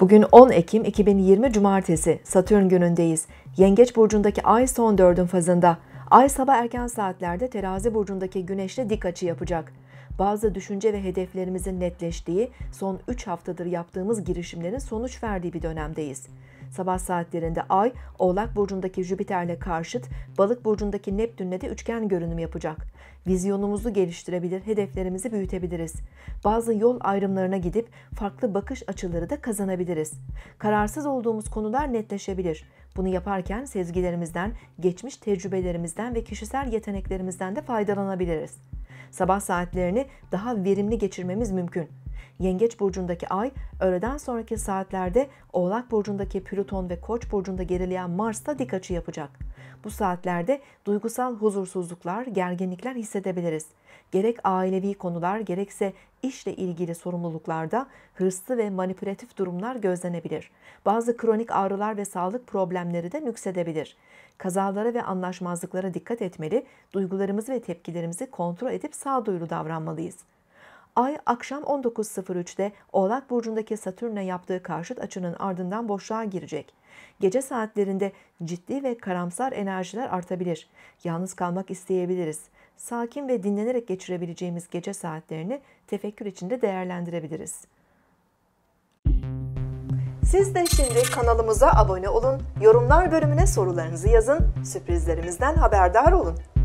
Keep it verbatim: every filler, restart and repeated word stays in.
Bugün on Ekim iki bin yirmi Cumartesi, Satürn günündeyiz. Yengeç burcundaki ay son dördün fazında. Ay sabah erken saatlerde Terazi burcundaki güneşle dik açı yapacak. Bazı düşünce ve hedeflerimizin netleştiği, son üç haftadır yaptığımız girişimlerin sonuç verdiği bir dönemdeyiz. Sabah saatlerinde ay, Oğlak burcundaki Jüpiter'le karşıt, Balık burcundaki Neptün'le de üçgen görünüm yapacak. Vizyonumuzu geliştirebilir, hedeflerimizi büyütebiliriz. Bazı yol ayrımlarına gidip farklı bakış açıları da kazanabiliriz. Kararsız olduğumuz konular netleşebilir. Bunu yaparken sezgilerimizden, geçmiş tecrübelerimizden ve kişisel yeteneklerimizden de faydalanabiliriz. Sabah saatlerini daha verimli geçirmemiz mümkün. Yengeç burcundaki ay, öğleden sonraki saatlerde Oğlak burcundaki Plüton ve Koç burcunda gerileyen Mars'ta dik açı yapacak. Bu saatlerde duygusal huzursuzluklar, gerginlikler hissedebiliriz. Gerek ailevi konular, gerekse işle ilgili sorumluluklarda hırslı ve manipülatif durumlar gözlenebilir. Bazı kronik ağrılar ve sağlık problemleri de nüksedebilir. Kazalara ve anlaşmazlıklara dikkat etmeli, duygularımızı ve tepkilerimizi kontrol edip sağduyulu davranmalıyız. Ay akşam on dokuz sıfır üç'te Oğlak burcundaki Satürn'le yaptığı karşıt açının ardından boşluğa girecek. Gece saatlerinde ciddi ve karamsar enerjiler artabilir. Yalnız kalmak isteyebiliriz. Sakin ve dinlenerek geçirebileceğimiz gece saatlerini tefekkür içinde değerlendirebiliriz. Siz de şimdi kanalımıza abone olun, yorumlar bölümüne sorularınızı yazın, sürprizlerimizden haberdar olun.